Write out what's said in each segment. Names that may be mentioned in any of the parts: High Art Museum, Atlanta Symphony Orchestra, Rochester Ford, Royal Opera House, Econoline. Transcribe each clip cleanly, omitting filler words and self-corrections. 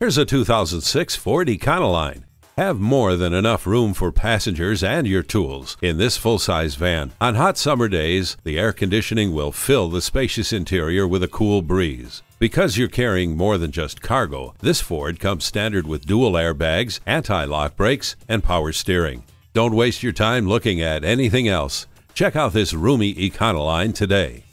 Here's a 2006 Ford Econoline. Have more than enough room for passengers and your tools in this full-size van. On hot summer days, the air conditioning will fill the spacious interior with a cool breeze. Because you're carrying more than just cargo, this Ford comes standard with dual airbags, anti-lock brakes, and power steering. Don't waste your time looking at anything else. Check out this roomy Econoline today.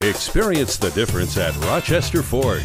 Experience the difference at Rochester Ford.